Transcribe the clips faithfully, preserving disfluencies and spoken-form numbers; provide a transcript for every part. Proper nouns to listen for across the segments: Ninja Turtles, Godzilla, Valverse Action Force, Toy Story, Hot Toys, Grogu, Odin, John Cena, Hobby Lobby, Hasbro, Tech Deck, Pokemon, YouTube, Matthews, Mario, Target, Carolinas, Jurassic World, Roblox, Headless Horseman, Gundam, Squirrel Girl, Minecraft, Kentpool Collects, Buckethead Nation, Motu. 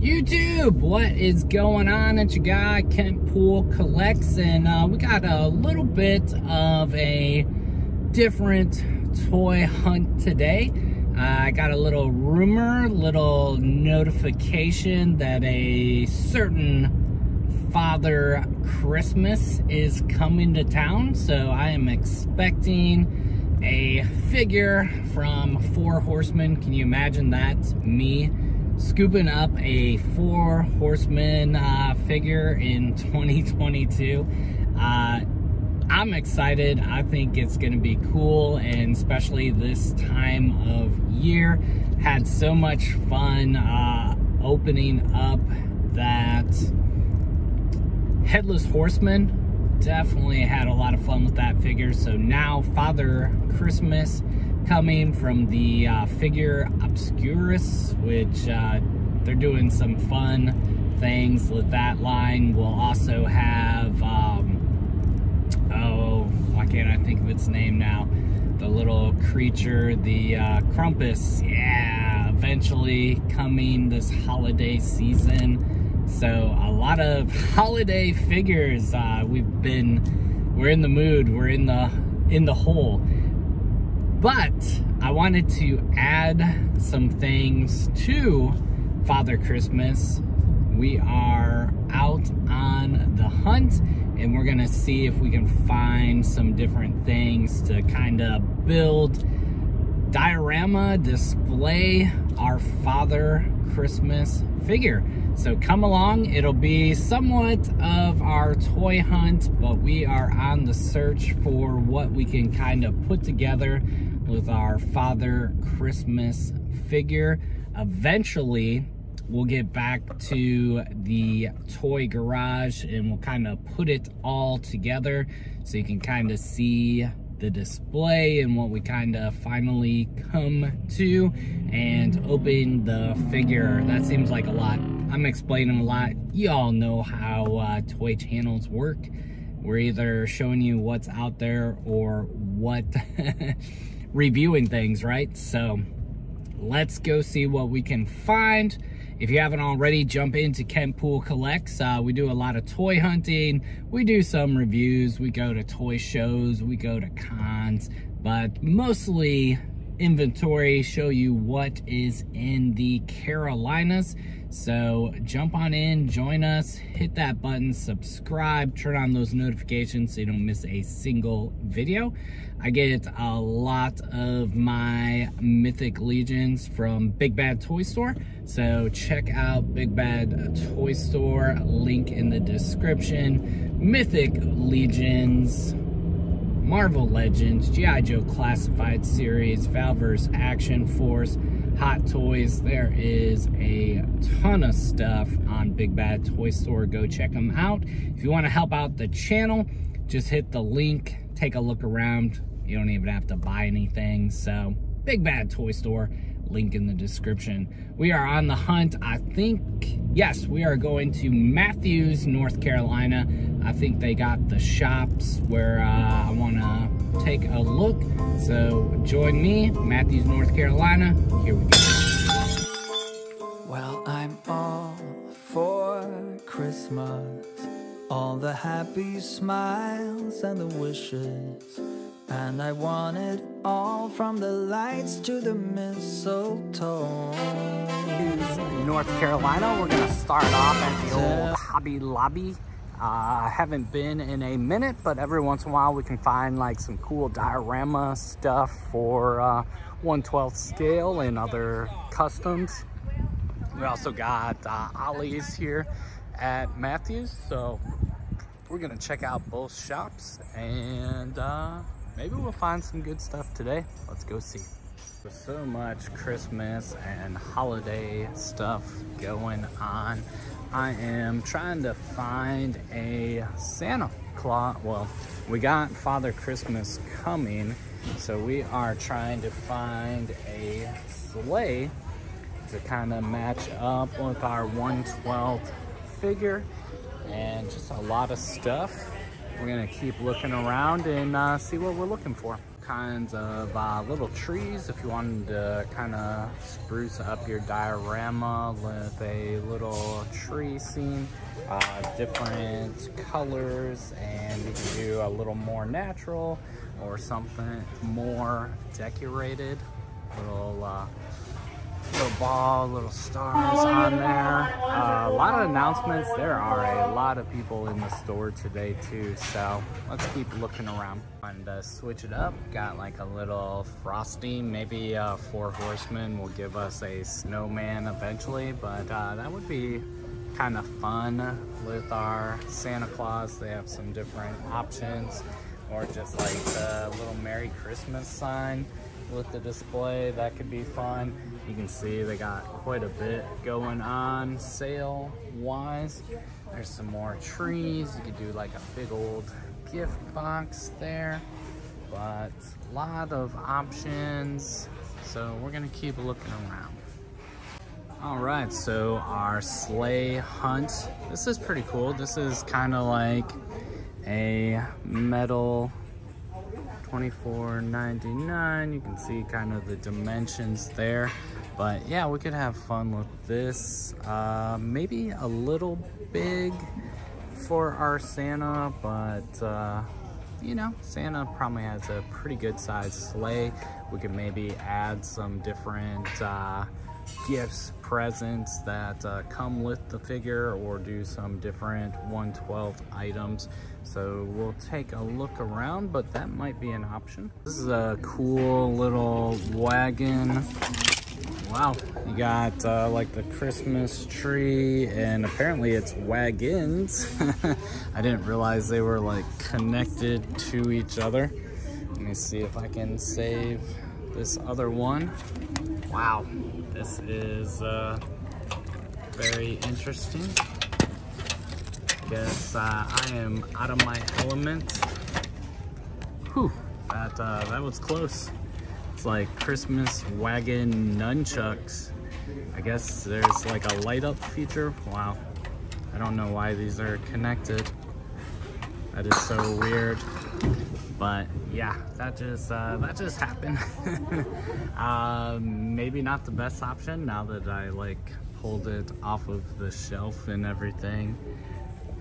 YouTube, what is going on? It's your guy Kentpool Collects, and uh, we got a little bit of a different toy hunt today. Uh, I got a little rumor, little notification that a certain Father Christmas is coming to town, so I am expecting a figure from Four Horsemen. Can you imagine that? Me scooping up a Four Horsemen uh, figure in twenty twenty-two. Uh, I'm excited. I think it's going to be cool, and especially this time of year. Had so much fun uh, opening up that Headless Horseman. Definitely had a lot of fun with that figure. So now Father Christmas coming from the uh, Figura Obscura, which uh, they're doing some fun things with that line. We'll also have, um, oh, why can't I think of its name now? The little creature, the uh, Krampus, yeah, eventually coming this holiday season. So a lot of holiday figures. Uh, we've been, we're in the mood. We're in the in the hole. But I wanted to add some things to Father Christmas. We are out on the hunt, and we're gonna see if we can find some different things to kind of build, diorama, display our Father Christmas figure. So come along, it'll be somewhat of our toy hunt, but we are on the search for what we can kind of put together with our Father Christmas figure. Eventually, we'll get back to the toy garage and we'll kind of put it all together so you can kind of see the display and what we kind of finally come to, and open the figure. That seems like a lot. I'm explaining a lot. You all know how uh, toy channels work. We're either showing you what's out there or what reviewing things, right? So let's go see what we can find. If you haven't already, jump into Kentpool Collects. Uh, we do a lot of toy hunting. We do some reviews. We go to toy shows. We go to cons, but mostly inventory, show you what is in the Carolinas. So jump on in, join us, hit that button, subscribe, turn on those notifications so you don't miss a single video. I get a lot of my Mythic Legions from Big Bad Toy Store, so check out Big Bad Toy Store, link in the description. Mythic Legions, Marvel Legends, G I. Joe Classified Series, Valverse Action Force, Hot Toys. There is a ton of stuff on Big Bad Toy Store. Go check them out. If you want to help out the channel, just hit the link, take a look around. You don't even have to buy anything. So Big Bad Toy Store, link in the description. We are on the hunt. I think, yes, we are going to Matthews, North Carolina. I think they got the shops where uh, I want to take a look. So join me, Matthews, North Carolina. Here we go. Well, I'm all for Christmas, all the happy smiles and the wishes, and I want it all from the lights to the mistletoe. In North Carolina, we're gonna start off at the old Hobby Lobby. Uh, I haven't been in a minute, but every once in a while we can find like some cool diorama stuff for uh, one twelfth scale and other customs. We also got uh, Ollie's here at Matthews, so we're gonna check out both shops, and uh, maybe we'll find some good stuff today. Let's go see. There's so much Christmas and holiday stuff going on. I am trying to find a Santa Claus. Well, we got Father Christmas coming, so we are trying to find a sleigh to kind of match up with our one twelfth figure, and just a lot of stuff. We're gonna keep looking around and uh, see what we're looking for. kinds of uh, little trees if you wanted to kind of spruce up your diorama with a little tree scene. Uh, different colors, and you can do a little more natural or something more decorated. Little uh, little ball, little stars on there. Uh, a lot of announcements. There are a lot of people in the store today too, so let's keep looking around. And uh, switch it up, got like a little frosting. Maybe uh, Four Horsemen will give us a snowman eventually, but uh, that would be kind of fun with our Santa Claus. They have some different options, or just like the little Merry Christmas sign with the display. That could be fun. You can see they got quite a bit going on sale wise. There's some more trees. You could do like a big old gift box there, but a lot of options. So we're gonna keep looking around. All right, so our sleigh hunt. This is pretty cool. This is kind of like a metal twenty-four ninety-nine. You can see kind of the dimensions there, but yeah, we could have fun with this. Uh, maybe a little big for our Santa, but uh, you know, Santa probably has a pretty good sized sleigh. We could maybe add some different uh, gifts, presents that uh, come with the figure, or do some different one twelfth items. So we'll take a look around, but that might be an option. This is a cool little wagon. Wow, you got uh, like the Christmas tree, and apparently it's wagons. I didn't realize they were like connected to each other. Let me see if I can save this other one. Wow, this is uh, very interesting. Guess uh, I am out of my element. Whew, that, uh, that was close. It's like Christmas wagon nunchucks. I guess there's like a light up feature. Wow, I don't know why these are connected. That is so weird. But yeah, that just uh, that just happened. uh, maybe not the best option now that I like pulled it off of the shelf and everything.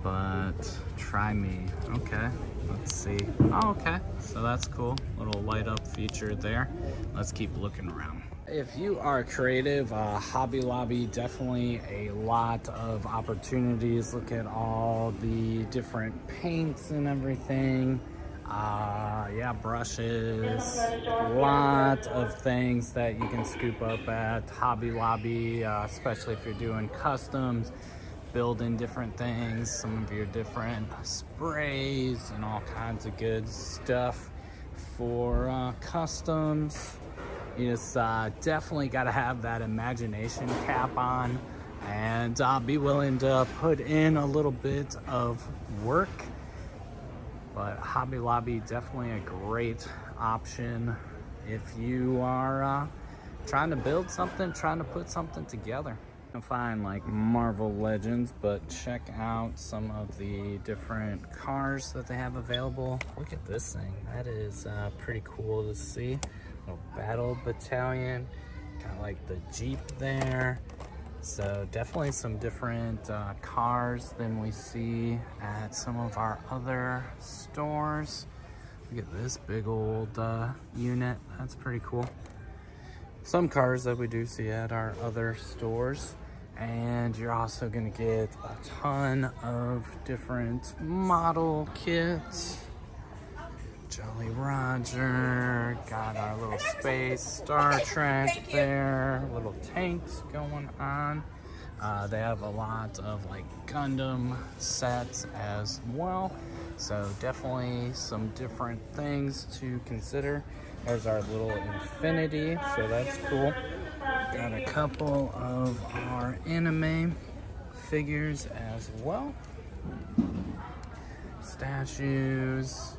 But try me. Okay, let's see. Oh, okay, so that's cool. Little light up feature there. Let's keep looking around. If you are creative, uh, Hobby Lobby, definitely a lot of opportunities. Look at all the different paints and everything. Uh, yeah, brushes, a lot of things that you can scoop up at Hobby Lobby, uh, especially if you're doing customs, building different things, some of your different sprays and all kinds of good stuff for uh, customs. You just uh, definitely got to have that imagination cap on, and uh, be willing to put in a little bit of work. But Hobby Lobby, definitely a great option if you are uh, trying to build something, trying to put something together. You can find like Marvel Legends, but check out some of the different cars that they have available. Look at this thing. That is uh, pretty cool to see. Little battle battalion, kind of like the Jeep there. So definitely some different uh, cars than we see at some of our other stores. Look at this big old uh, unit. That's pretty cool. Some cars that we do see at our other stores. And you're also going to get a ton of different model kits. Jolly Roger, got our little space Star Trek there, little tanks going on. Uh, they have a lot of like Gundam sets as well. So definitely some different things to consider. There's our little Infinity, so that's cool. Got a couple of our anime figures as well. Statues.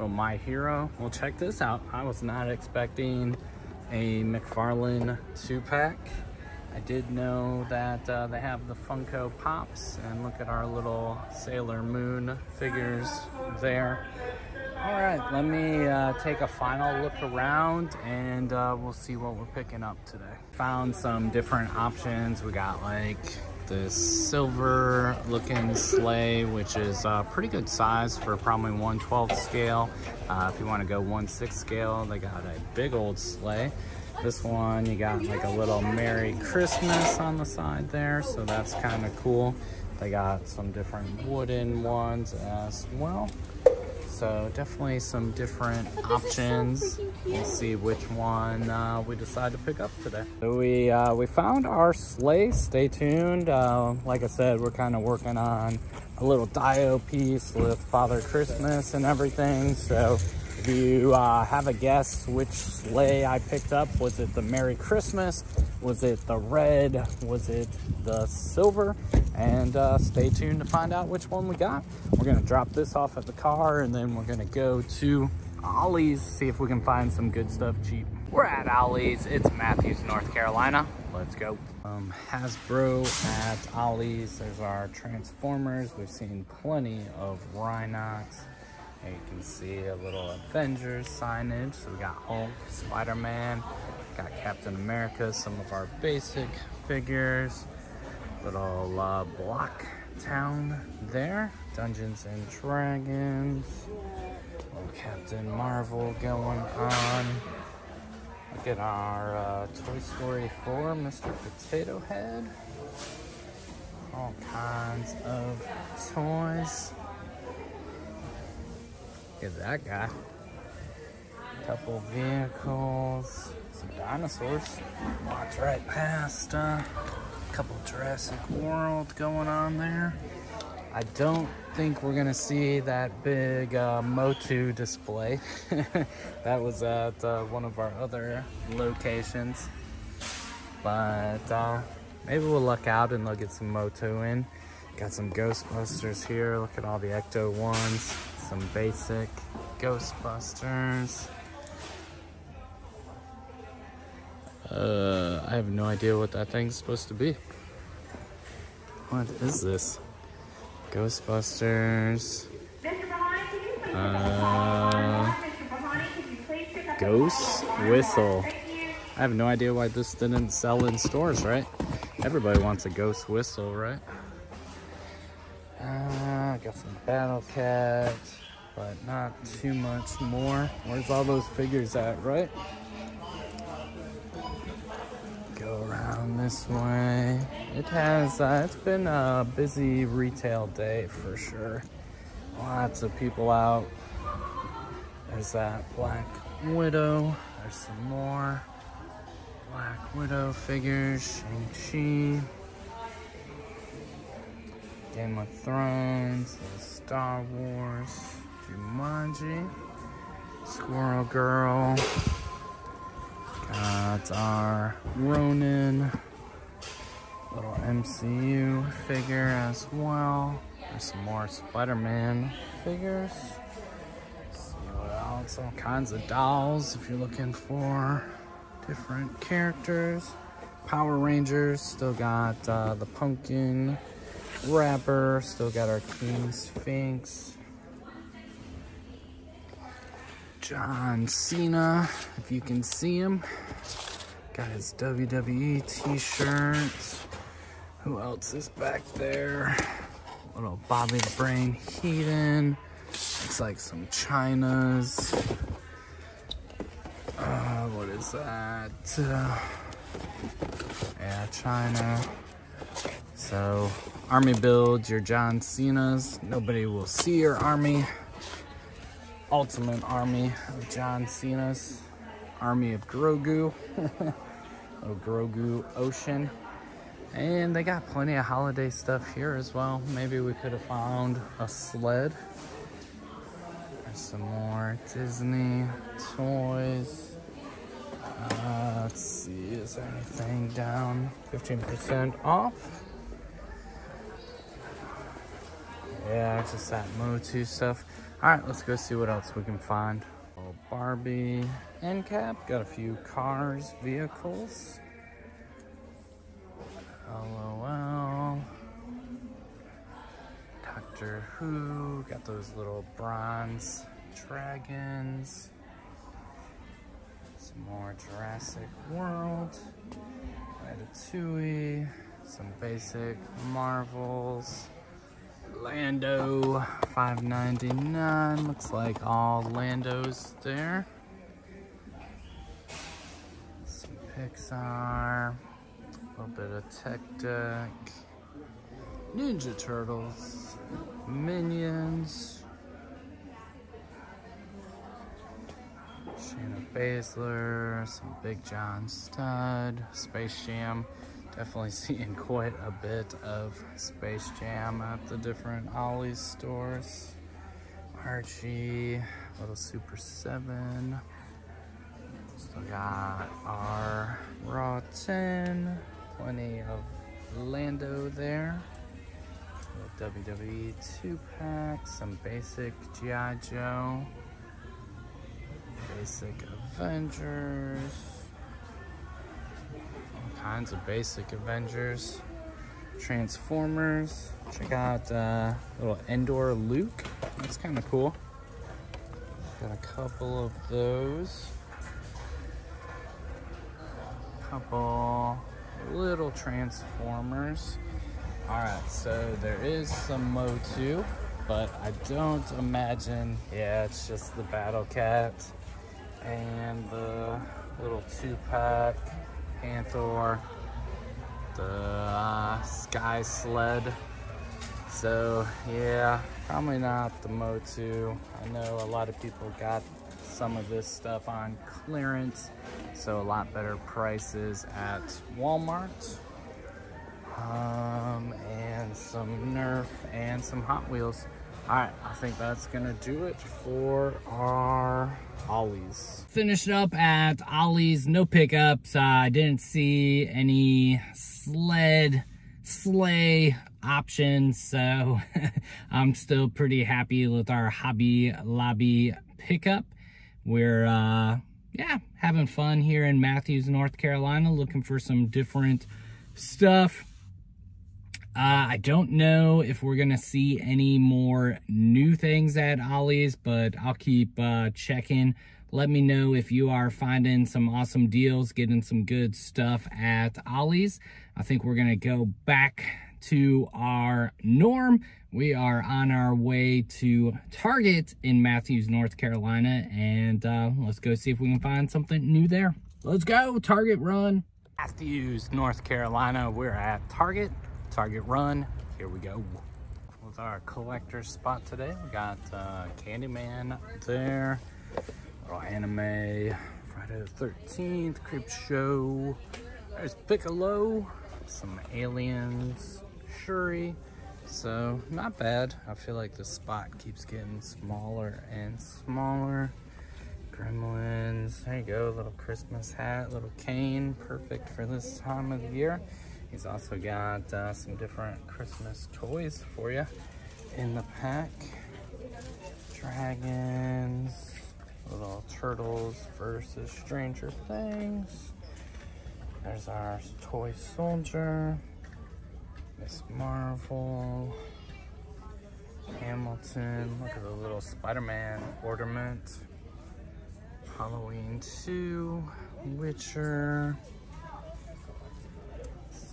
Oh, My Hero. Well, check this out. I was not expecting a McFarlane two-pack, I did know that uh, they have the Funko Pops, and look at our little Sailor Moon figures there. All right, let me uh, take a final look around, and uh, we'll see what we're picking up today. Found some different options. We got like this silver looking sleigh, which is a uh, pretty good size for probably one twelfth scale. Uh, if you want to go one sixth scale, they got a big old sleigh. This one, you got like a little Merry Christmas on the side there, so that's kind of cool. They got some different wooden ones as well. So definitely some different options. So we'll see which one uh, we decide to pick up today. So we, uh, we found our sleigh. Stay tuned. Uh, like I said, we're kind of working on a little Dio piece with Father Christmas and everything. So if you uh, have a guess which sleigh I picked up, was it the Merry Christmas? Was it the red? Was it the silver? And uh, stay tuned to find out which one we got. We're gonna drop this off at the car, and then we're gonna go to Ollie's, see if we can find some good stuff cheap. We're at Ollie's, it's Matthews, North Carolina. Let's go. Um, Hasbro at Ollie's, there's our Transformers. We've seen plenty of Rhinox. And you can see a little Avengers signage. So we got Hulk, Spider-Man, got Captain America, some of our basic figures. Little uh, block town there. Dungeons and Dragons. Little Captain Marvel going on. Look at our uh, Toy Story four, Mister Potato Head. All kinds of toys. Look at that guy. Couple vehicles. Some dinosaurs. Walked right past. Uh, Couple Jurassic World going on there. I don't think we're gonna see that big uh, Motu display. That was at uh, one of our other locations. But uh, maybe we'll luck out and they'll get some Motu in. Got some Ghostbusters here. Look at all the Ecto ones. Some basic Ghostbusters. Uh, I have no idea what that thing's supposed to be. What is this? Ghostbusters. Uh, Ghost Whistle. I have no idea why this didn't sell in stores, right? Everybody wants a Ghost Whistle, right? Uh, I got some Battle Cat, but not too much more. Where's all those figures at, right? Around this way. It has, uh, it's been a busy retail day for sure. Lots of people out. There's that Black Widow. There's some more Black Widow figures. Shang-Chi. Game of Thrones. Star Wars. Jumanji. Squirrel Girl. Got our Ronin, little M C U figure as well. There's some more Spider-Man figures. Let's see what else, all kinds of dolls if you're looking for different characters. Power Rangers, still got uh, the pumpkin wrapper, still got our King Sphinx. John Cena, if you can see him. Got his W W E t-shirt. Who else is back there? Little Bobby the Brain Heenan. Looks like some Chinas. Uh, what is that? Uh, yeah, China. So, army build, your John Cenas. Nobody will see your army. Ultimate Army of John Cena's Army of Grogu. Little Grogu Ocean. And they got plenty of holiday stuff here as well. Maybe we could have found a sled. There's some more Disney toys. Uh, let's see, is there anything down? fifteen percent off. Yeah, just that Motu stuff. All right, let's go see what else we can find. Little Barbie end cap. Got a few cars, vehicles. LOL. Doctor Who. Got those little bronze dragons. Some more Jurassic World. Ratatouille. Some basic Marvels. Lando, five ninety-nine. Looks like all Lando's there. Some Pixar. A little bit of Tech Deck. Ninja Turtles. Minions. Shanna Baszler. Some Big John Studd. Space Jam. Definitely seeing quite a bit of Space Jam at the different Ollie's stores. Archie, little Super seven. Still got our Raw ten. Plenty of Lando there. Little W W E two pack. Some basic G I. Joe. Basic Avengers. Kinds of basic Avengers, Transformers. Check out uh, little Endor Luke. That's kind of cool. Got a couple of those. Couple little Transformers. All right, so there is some Motu, but I don't imagine. Yeah, it's just the Battle Cat and the little two pack. Panther, the uh, Sky Sled. So yeah, probably not the Motu. I know a lot of people got some of this stuff on clearance, so a lot better prices at Walmart. Um, and some Nerf and some Hot Wheels. All right, I think that's gonna do it for our Ollie's. Finished up at Ollie's, no pickups. Uh, I didn't see any sled, sleigh options, so I'm still pretty happy with our Hobby Lobby pickup. We're, uh, yeah, having fun here in Matthews, North Carolina, looking for some different stuff. Uh, I don't know if we're going to see any more new things at Ollie's, but I'll keep uh, checking. Let me know if you are finding some awesome deals, getting some good stuff at Ollie's. I think we're going to go back to our norm. We are on our way to Target in Matthews, North Carolina, and uh, let's go see if we can find something new there. Let's go, Target Run. Matthews, North Carolina, we're at Target. Target Run, here we go. With our collector spot today, we got uh, Candyman there, little anime, Friday the thirteenth, Crib Show, there's Piccolo, some aliens, Shuri, so not bad. I feel like the spot keeps getting smaller and smaller. Gremlins, there you go, little Christmas hat, little cane, perfect for this time of year. He's also got uh, some different Christmas toys for you in the pack. Dragons, little Turtles versus Stranger Things. There's our toy soldier, Miss Marvel, Hamilton. Look at the little Spider-Man ornament. Halloween two, Witcher.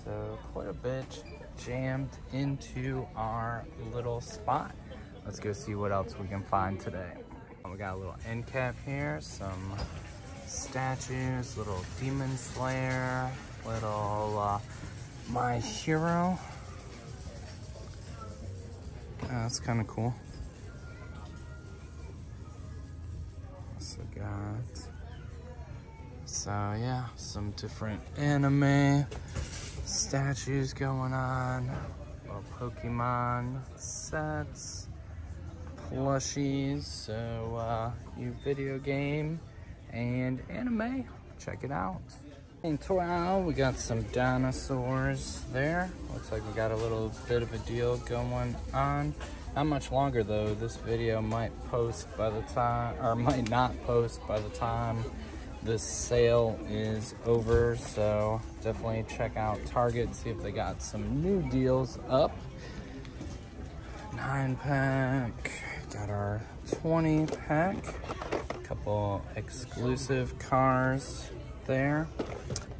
So quite a bit jammed into our little spot. Let's go see what else we can find today. We got a little end cap here, some statues, little Demon Slayer, little uh, My Hero. Oh, that's kind of cool. Also got, so yeah, some different anime. Statues going on, little Pokemon sets, plushies, so uh, you video game and anime, check it out. In toy aisle, we got some dinosaurs there. Looks like we got a little bit of a deal going on. Not much longer though, this video might post by the time, or might not post by the time this sale is over, so definitely check out Target, see if they got some new deals up. Nine pack, got our twenty pack, a couple exclusive cars there,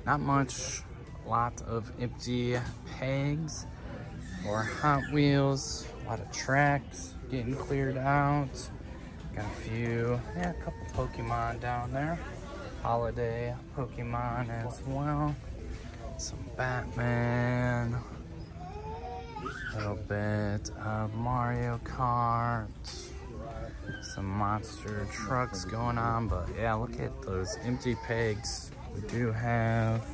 not much, lot of empty pegs for Hot Wheels, a lot of tracks getting cleared out. Got a few, yeah, a couple Pokemon down there. Holiday Pokemon as well. Some Batman. A little bit of Mario Kart. Some monster trucks going on, but yeah, look at those empty pegs. We do have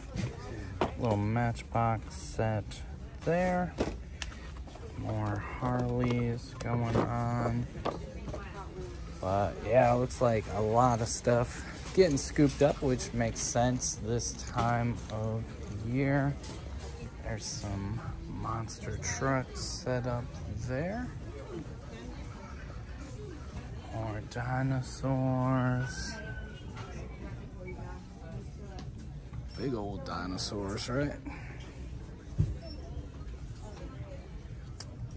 a little Matchbox set there. More Harleys going on. But yeah, it looks like a lot of stuff getting scooped up, which makes sense this time of year. There's some monster trucks set up there. More dinosaurs. Big old dinosaurs, right?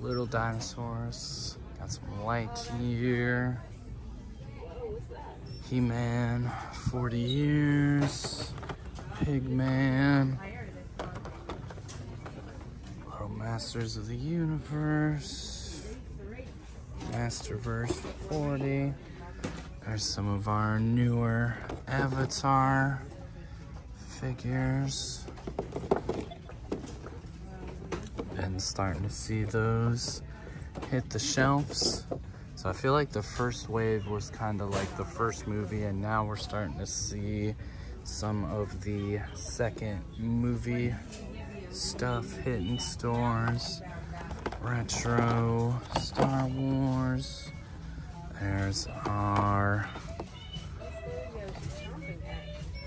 Little dinosaurs. Got some light here. He-Man, forty years, Pig-Man, Little Masters of the Universe, Masterverse forty, there's some of our newer Avatar figures, been starting to see those hit the shelves. So I feel like the first wave was kind of like the first movie, and now we're starting to see some of the second movie stuff hitting stores. Retro Star Wars. There's our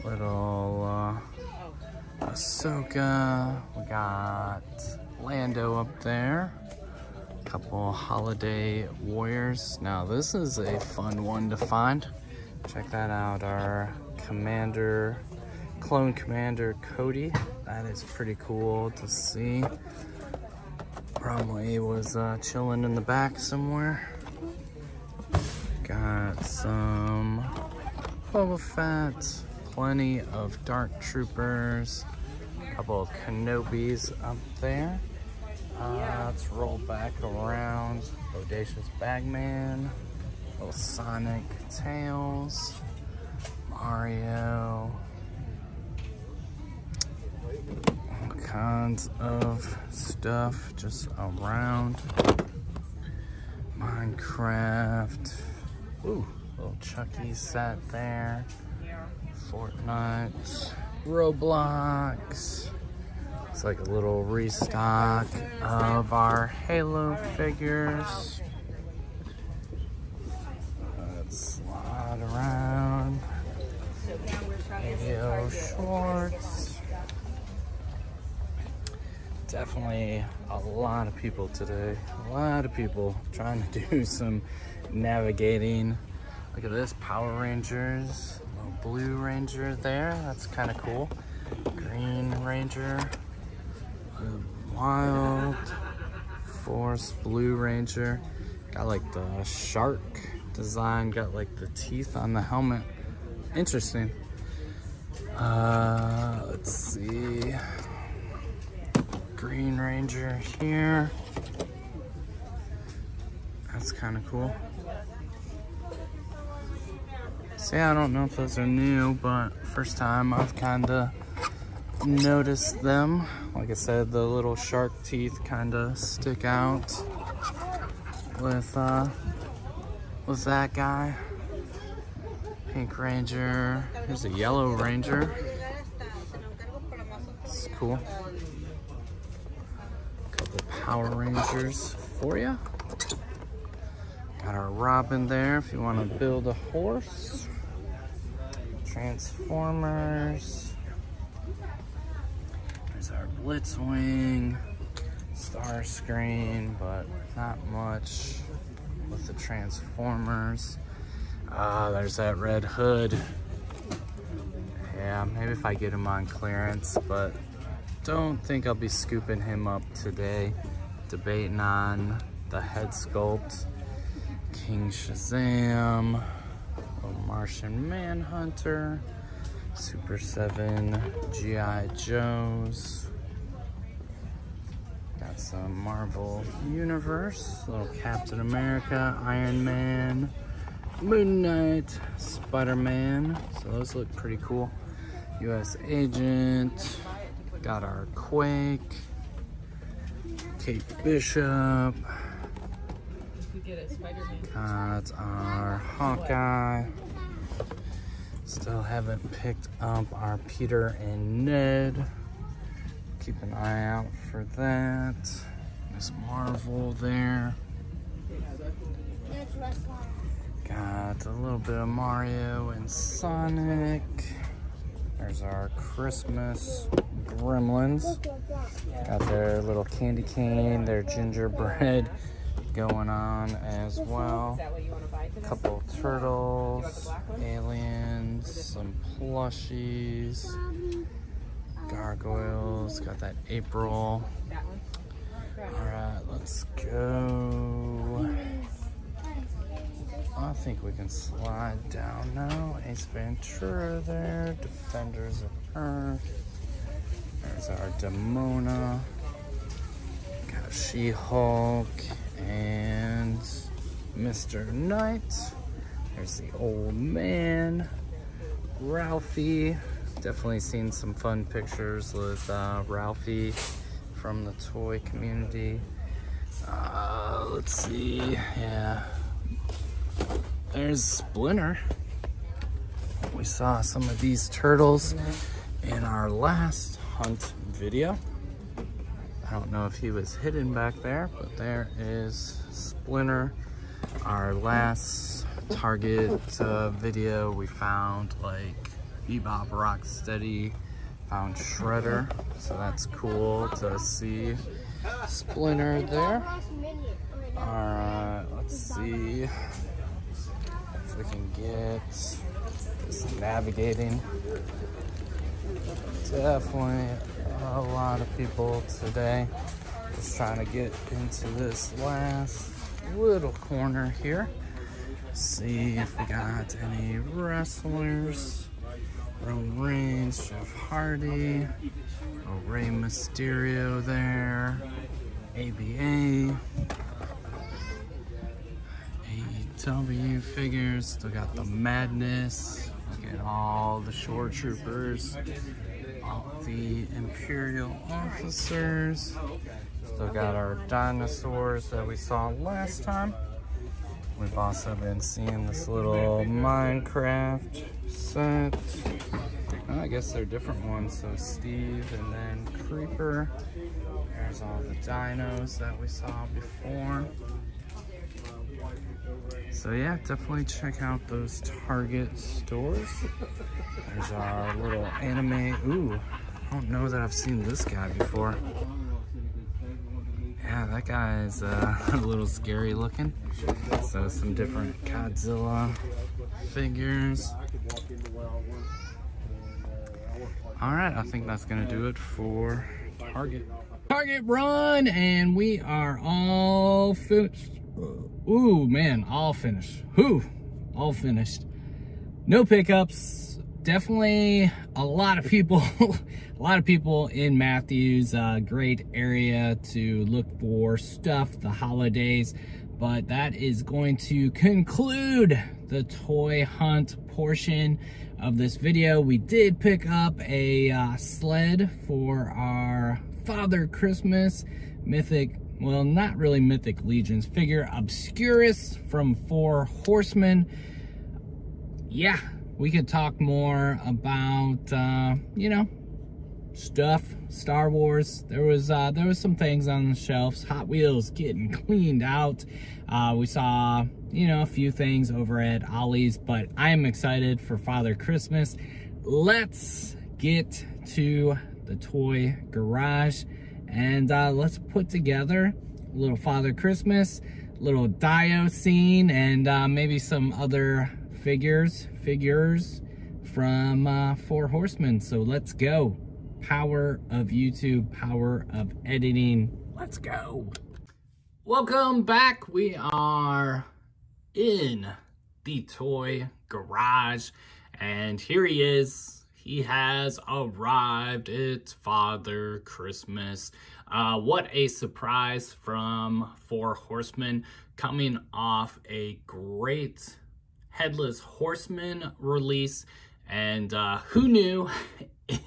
little uh, Ahsoka. We got Lando up there. Couple Holiday Warriors. Now this is a fun one to find. Check that out, our commander, clone commander Cody. That is pretty cool to see. Probably was uh, chilling in the back somewhere. Got some Boba Fett, plenty of Dark Troopers, couple of Kenobis up there. Uh, let's roll back around. Bodacious Bagman, little Sonic, Tails, Mario, all kinds of stuff just around. Minecraft, ooh, little Chucky set there. Fortnite, Roblox. It's like a little restock of our Halo figures. Let's slide around. Halo shorts. Definitely a lot of people today. A lot of people trying to do some navigating. Look at this, Power Rangers. Little Blue Ranger there. That's kind of cool. Green Ranger. Wild Force Blue Ranger. Got like the shark design, got like the teeth on the helmet. Interesting. Uh, let's see. Green Ranger here. That's kind of cool. See, I don't know if those are new, but first time I've kind of noticed them. Like I said, the little shark teeth kind of stick out with uh, with that guy. Pink Ranger. Here's a yellow ranger. It's cool. Couple Power Rangers for you. Got our Robin there if you want to build a horse. Transformers. There's our Blitzwing, Starscream, but not much with the Transformers. Ah, uh, there's that Red Hood. Yeah, maybe if I get him on clearance, but don't think I'll be scooping him up today. Debating on the head sculpt, King Shazam, Little Martian Manhunter, Super seven, G I Joes. Got some Marvel Universe, little Captain America, Iron Man, Moon Knight, Spider-Man. So those look pretty cool. U S Agent, got our Quake, Kate Bishop, got our Hawkeye. Still haven't picked up our Peter and Ned. Keep an eye out for that. Miss Marvel there. Got a little bit of Mario and Sonic. There's our Christmas gremlins. Got their little candy cane, their gingerbread going on as well. A couple turtles, aliens, some plushies, gargoyles, got that April. Alright, let's go. I think we can slide down now. Ace Ventura there, Defenders of Earth. There's our Demona. Got She-Hulk and Mister Knight. There's the Old Man. Ralphie. Definitely seen some fun pictures with uh, Ralphie from the toy community. Uh, let's see, yeah. There's Splinter. We saw some of these turtles in our last hunt video. I don't know if he was hidden back there, but there is Splinter. Our last Target uh, video, we found like Bebop, Rocksteady, found Shredder. So that's cool to see Splinter there. All right, let's see. We can get this navigating. Definitely a lot of people today. Just trying to get into this last little corner here. See if we got any wrestlers. Roman Reigns, Jeff Hardy, oh, Rey Mysterio there, A B A. W figures, still got the Madness, look at all the Shore Troopers, all the Imperial Officers, still got our dinosaurs that we saw last time. We've also been seeing this little Minecraft set. Well, I guess they're different ones, so Steve and then Creeper. There's all the dinos that we saw before. So yeah, definitely check out those Target stores. There's our little anime. Ooh, I don't know that I've seen this guy before. Yeah, that guy is uh, a little scary looking. So some different Godzilla figures. Alright, I think that's going to do it for Target. Target run, and we are all finished. Ooh, man, all finished. Whew, all finished. No pickups. Definitely a lot of people, a lot of people in Matthews. Uh, great area to look for stuff, the holidays. But that is going to conclude the toy hunt portion of this video. We did pick up a uh, sled for our Father Christmas Mythic Legions. Well, not really Mythic Legions. Figura Obscura from Four Horsemen. Yeah, we could talk more about, uh, you know, stuff, Star Wars. There was uh, there was some things on the shelves. Hot Wheels getting cleaned out. Uh, we saw, you know, a few things over at Ollie's, but I am excited for Father Christmas. Let's get to the toy garage. And uh, let's put together a little Father Christmas, little Dio scene, and uh, maybe some other figures, figures from uh, Four Horsemen. So let's go. Power of YouTube, power of editing. Let's go. Welcome back. We are in the toy garage. And here he is. He has arrived. It's Father Christmas. Uh, what a surprise from Four Horsemen, coming off a great Headless Horseman release. And uh, who knew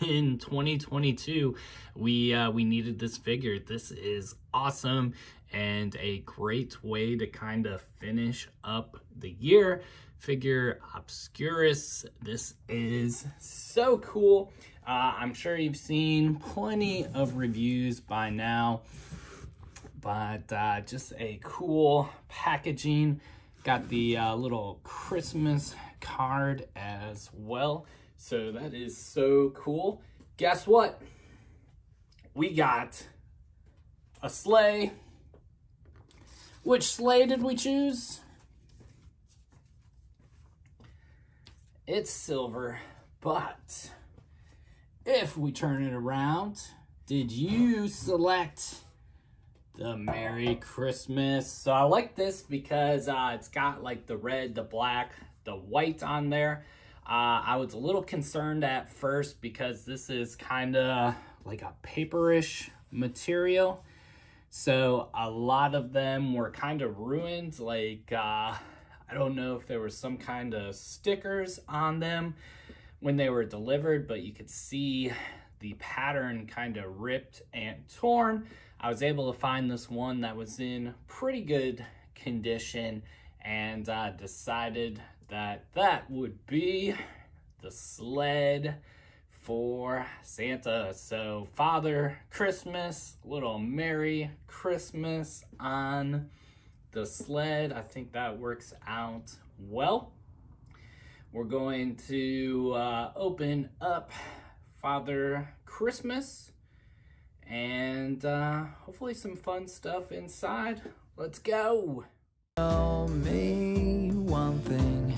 in twenty twenty-two we uh, we needed this figure. This is awesome and a great way to kind of finish up the year. Figura Obscura. This is so cool. Uh, I'm sure you've seen plenty of reviews by now, but uh, just a cool packaging. Got the uh, little Christmas card as well. So that is so cool. Guess what? We got a sleigh. Which sleigh did we choose? It's silver, but if we turn it around, did you select the Merry Christmas? So I like this because uh, it's got like the red, the black, the white on there. Uh, I was a little concerned at first because this is kind of like a paperish material. So a lot of them were kind of ruined, like... Uh, I don't know if there was some kind of stickers on them when they were delivered, but you could see the pattern kind of ripped and torn. I was able to find this one that was in pretty good condition, and uh, decided that that would be the sled for Santa. So Father Christmas, little Merry Christmas on the sled. I think that works out well. We're going to uh, open up Father Christmas and uh, hopefully some fun stuff inside. Let's go. Tell me one thing.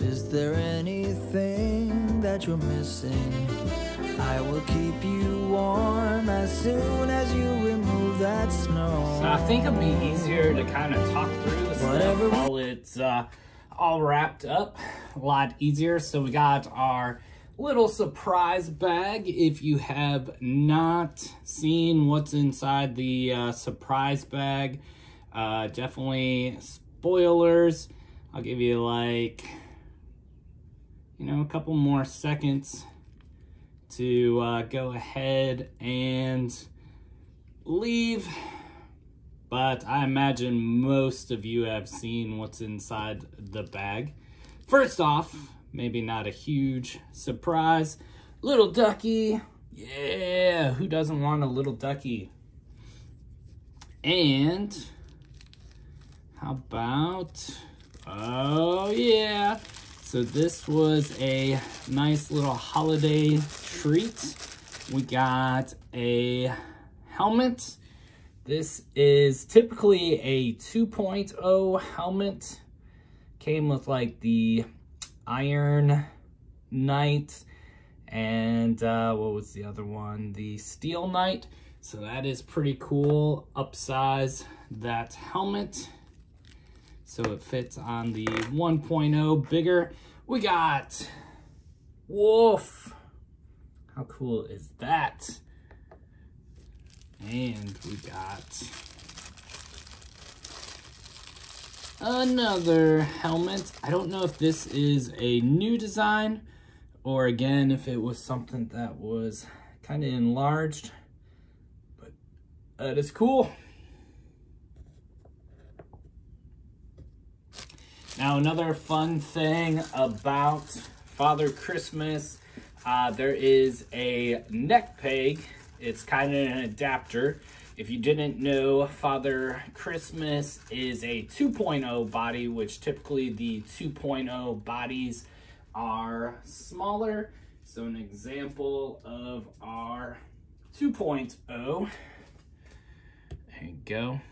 Is there anything that you're missing? I will keep you warm as soon as you remove that snow. So I think it'll be easier to kind of talk through this stuff while it's uh, all wrapped up. A lot easier. So we got our little surprise bag. If you have not seen what's inside the uh, surprise bag, uh, definitely spoilers. I'll give you like, you know, a couple more seconds to uh, go ahead and leave, but I imagine most of you have seen what's inside the bag. First off, maybe not a huge surprise, little ducky. Yeah, who doesn't want a little ducky? And how about, oh yeah, so this was a nice little holiday treat. We got a helmet. This is typically a two point oh helmet. Came with like the Iron Knight and uh, what was the other one? The Steel Knight. So that is pretty cool. Upsize that helmet so it fits on the one point oh bigger. We got Wolf. How cool is that? And we got another helmet. I don't know if this is a new design or again, if it was something that was kind of enlarged, but that is cool. Now, another fun thing about Father Christmas, uh, there is a neck peg. It's kind of an adapter. If you didn't know, Father Christmas is a two point oh body, which typically the two point oh bodies are smaller. So an example of our two point oh, there you go.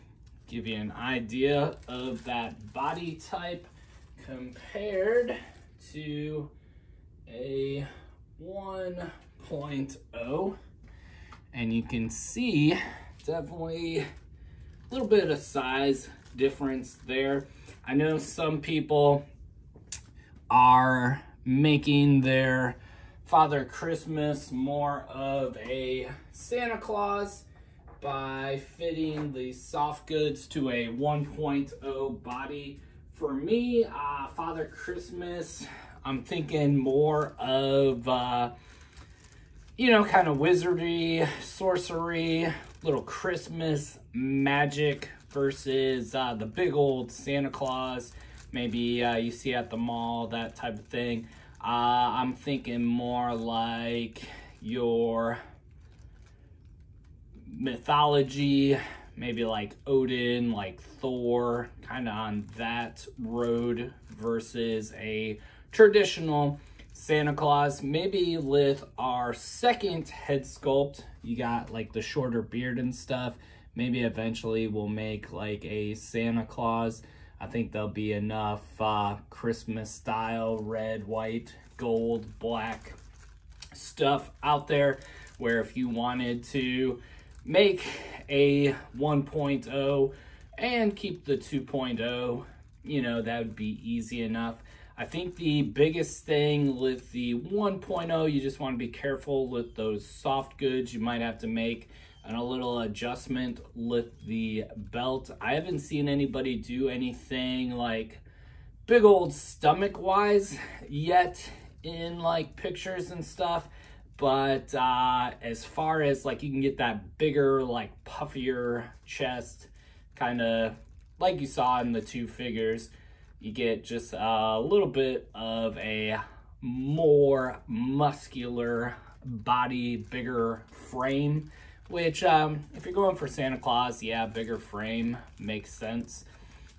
Give you an idea of that body type compared to a one point oh, and you can see definitely a little bit of size difference there. I know some people are making their Father Christmas more of a Santa Claus by fitting the soft goods to a one point oh body. For me, uh, Father Christmas, I'm thinking more of, uh, you know, kind of wizardry, sorcery, little Christmas magic versus uh, the big old Santa Claus, maybe uh, you see at the mall, that type of thing. Uh, I'm thinking more like your mythology, maybe like Odin, like Thor, kind of on that road versus a traditional Santa Claus. Maybe with our second head sculpt, you got like the shorter beard and stuff. Maybe eventually we'll make like a Santa Claus. I think there'll be enough uh, Christmas style red, white, gold, black stuff out there where if you wanted to make a one point oh and keep the two point oh, you know, that would be easy enough. I think the biggest thing with the one point oh, you just want to be careful with those soft goods. You might have to make and a little adjustment with the belt. I haven't seen anybody do anything like big old stomach wise yet in like pictures and stuff, but uh, as far as like you can get that bigger, like puffier chest, kind of like you saw in the two figures, you get just a little bit of a more muscular body, bigger frame. Which, um, if you're going for Santa Claus, yeah, bigger frame makes sense.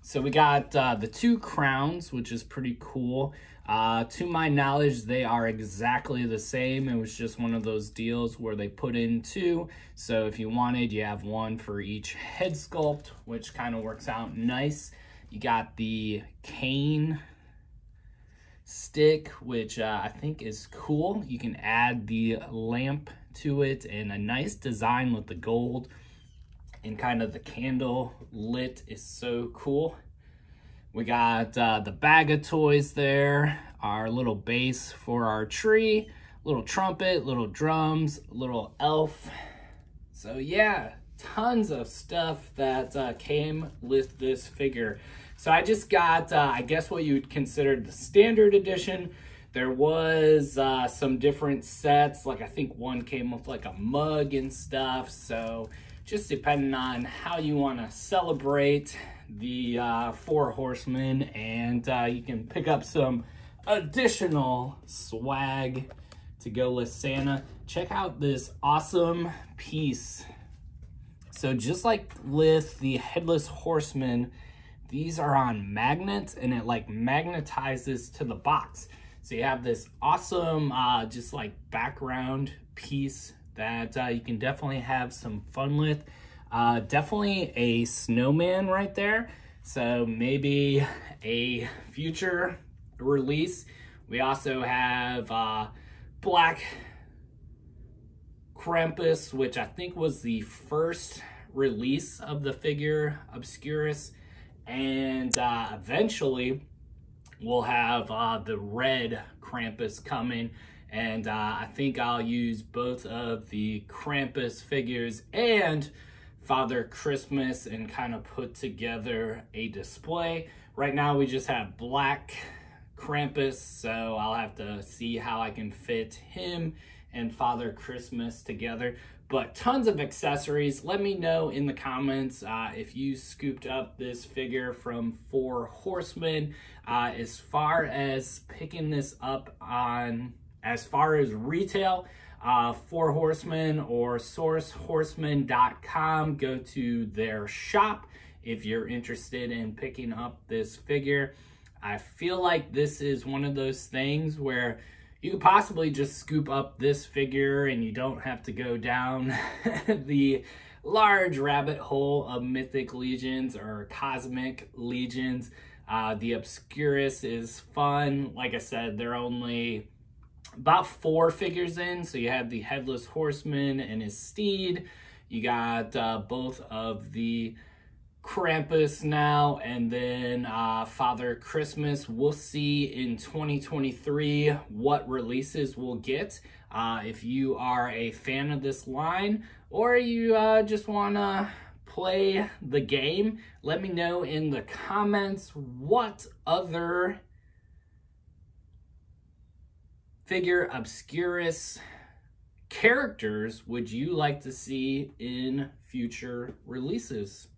So we got uh, the two crowns, which is pretty cool. Uh, to my knowledge, they are exactly the same. It was just one of those deals where they put in two. So if you wanted, you have one for each head sculpt, which kind of works out nice. You got the cane stick, which uh, I think is cool. You can add the lamp to it, and a nice design with the gold and kind of the candle lit is so cool. We got uh, the bag of toys there, our little base for our tree, little trumpet, little drums, little elf. So yeah, tons of stuff that uh, came with this figure. So I just got, uh, I guess what you would consider the standard edition. There was uh, some different sets, like I think one came with like a mug and stuff. So just depending on how you want to celebrate the uh, Four Horsemen, and uh, you can pick up some additional swag to go with Santa. Check out this awesome piece. So just like with the Headless Horseman, these are on magnets and it like magnetizes to the box. So you have this awesome uh, just like background piece that uh, you can definitely have some fun with. Uh, definitely a snowman right there. So maybe a future release. We also have uh, Black Krampus, which I think was the first release of the Figura Obscura. And uh, eventually we'll have uh, the red Krampus coming, and uh, I think I'll use both of the Krampus figures and Father Christmas and kind of put together a display. Right now we just have black Krampus, so I'll have to see how I can fit him and Father Christmas together. But tons of accessories. Let me know in the comments uh, if you scooped up this figure from Four Horsemen. Uh, as far as picking this up on, as far as retail, uh, Four Horsemen or source horsemen dot com. Go to their shop if you're interested in picking up this figure. I feel like this is one of those things where you could possibly just scoop up this figure and you don't have to go down the large rabbit hole of Mythic Legions or Cosmic Legions. Uh, the Obscurus is fun. Like I said, they're only about four figures in. So you have the Headless Horseman and his steed. You got uh, both of the Krampus now, and then uh, Father Christmas. We'll see in twenty twenty-three what releases we'll get. Uh, if you are a fan of this line, or you uh, just want to play the game, let me know in the comments what other Figura Obscurus characters would you like to see in future releases.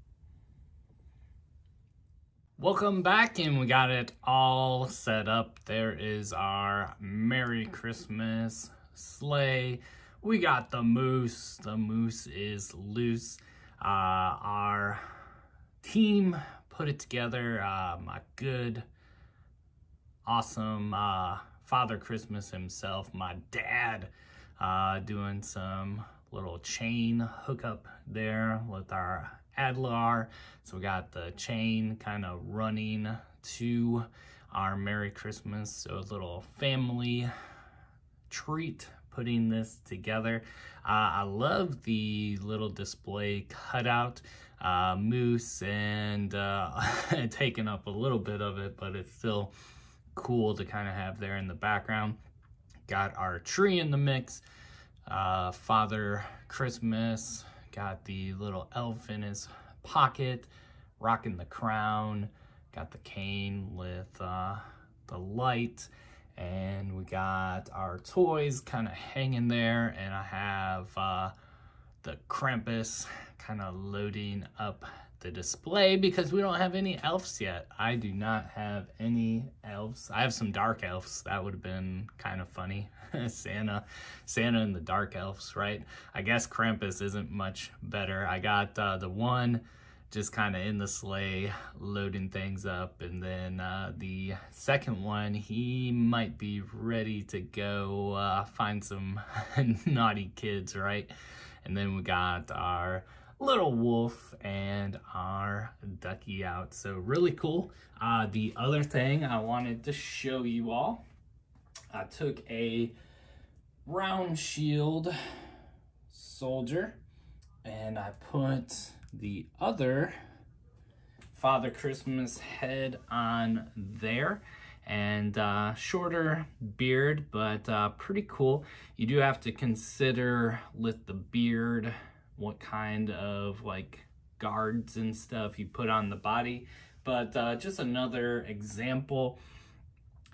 Welcome back, and we got it all set up. There is our Merry Christmas sleigh. We got the moose. The moose is loose. Uh, our team put it together. Uh, my good, awesome uh, Father Christmas himself, my dad, uh, doing some little chain hookup there with our Adlar. So we got the chain kind of running to our Merry Christmas. So a little family treat putting this together. Uh, I love the little display cutout. Uh, moose and uh, taking up a little bit of it, but it's still cool to kind of have there in the background. Got our tree in the mix. Uh, Father Christmas. Got the little elf in his pocket, rocking the crown. Got the cane with uh, the light. And we got our toys kind of hanging there. And I have uh, the Krampus kind of loading up the display because we don't have any elves yet. I do not have any elves. I have some dark elves. That would have been kind of funny. Santa, Santa and the dark elves, right? I guess Krampus isn't much better. I got uh, the one just kind of in the sleigh loading things up, and then uh, the second one, he might be ready to go uh, find some naughty kids, right? And then we got our little wolf and our ducky out. So really cool. Uh, the other thing I wanted to show you all, I took a round shield soldier and I put the other Father Christmas head on there, and uh, shorter beard, but uh, pretty cool. You do have to consider with the beard what kind of like guards and stuff you put on the body. But uh, just another example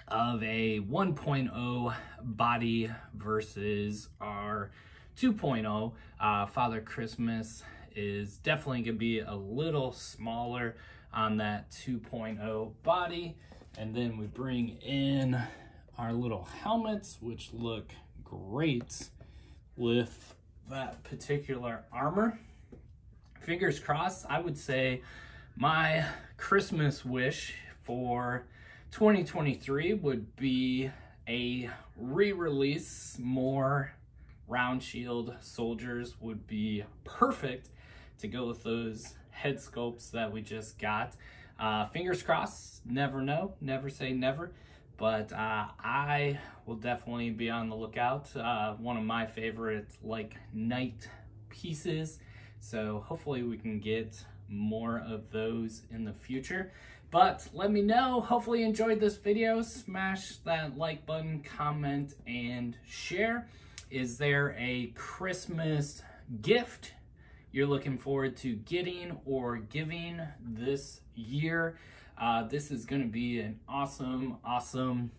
of a one point oh body versus our two point oh. Uh, Father Christmas is definitely gonna be a little smaller on that two point oh body. And then we bring in our little helmets, which look great with that particular armor. Fingers crossed. I would say my Christmas wish for twenty twenty-three would be a re-release. More round shield soldiers would be perfect to go with those head sculpts that we just got. Uh, fingers crossed. Never know, never say never. But uh, I will definitely be on the lookout. Uh, one of my favorite like night pieces. So hopefully we can get more of those in the future. But let me know. Hopefully you enjoyed this video. Smash that like button, comment, and share. Is there a Christmas gift you're looking forward to getting or giving this year? Uh, this is going to be an awesome, awesome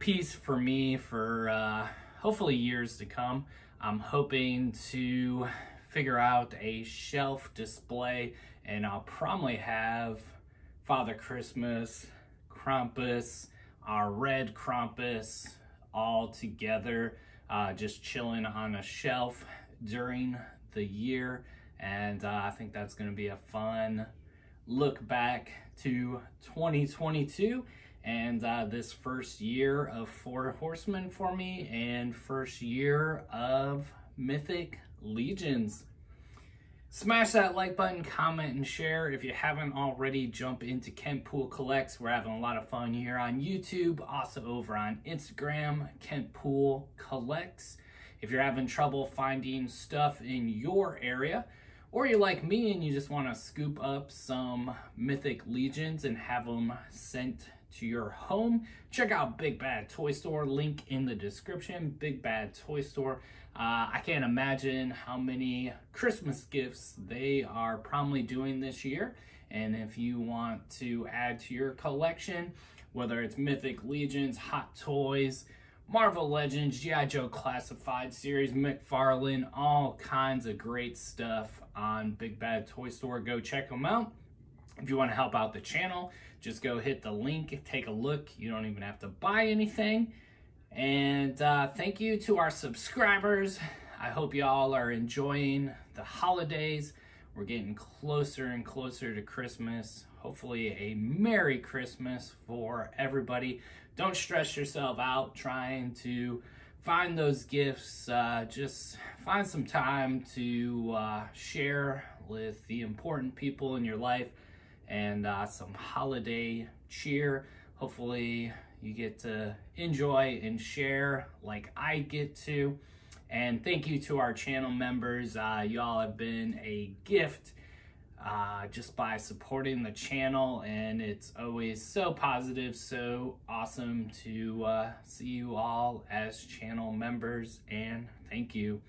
piece for me for uh, hopefully years to come. I'm hoping to figure out a shelf display, and I'll probably have Father Christmas, Krampus, our red Krampus all together, uh, just chilling on a shelf during the year. And uh, I think that's going to be a fun look back to twenty twenty-two and uh, this first year of Four Horsemen for me, and first year of Mythic Legions. Smash that like button, comment, and share. If you haven't already, jump into Kentpool Collects. We're having a lot of fun here on YouTube, also over on Instagram, Kentpool Collects. If you're having trouble finding stuff in your area, or you're like me and you just want to scoop up some Mythic Legions and have them sent to your home, check out Big Bad Toy Store, link in the description. Big Bad Toy Store. Uh, I can't imagine how many Christmas gifts they are probably doing this year. And if you want to add to your collection, whether it's Mythic Legions, Hot Toys, Marvel Legends, G I. Joe Classified Series, McFarlane, all kinds of great stuff on Big Bad Toy Store. Go check them out. If you want to help out the channel, just go hit the link, take a look. You don't even have to buy anything. And uh, thank you to our subscribers. I hope y'all are enjoying the holidays. We're getting closer and closer to Christmas. Hopefully a Merry Christmas for everybody. Don't stress yourself out trying to find those gifts. Uh, just find some time to uh, share with the important people in your life and uh, some holiday cheer. Hopefully you get to enjoy and share like I get to. And thank you to our channel members. Uh, y'all have been a gift uh, just by supporting the channel, and it's always so positive, so awesome to uh, see you all as channel members, and thank you.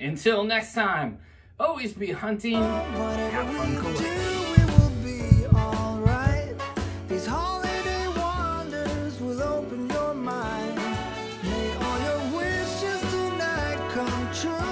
Until next time, always be hunting, have fun collecting. True.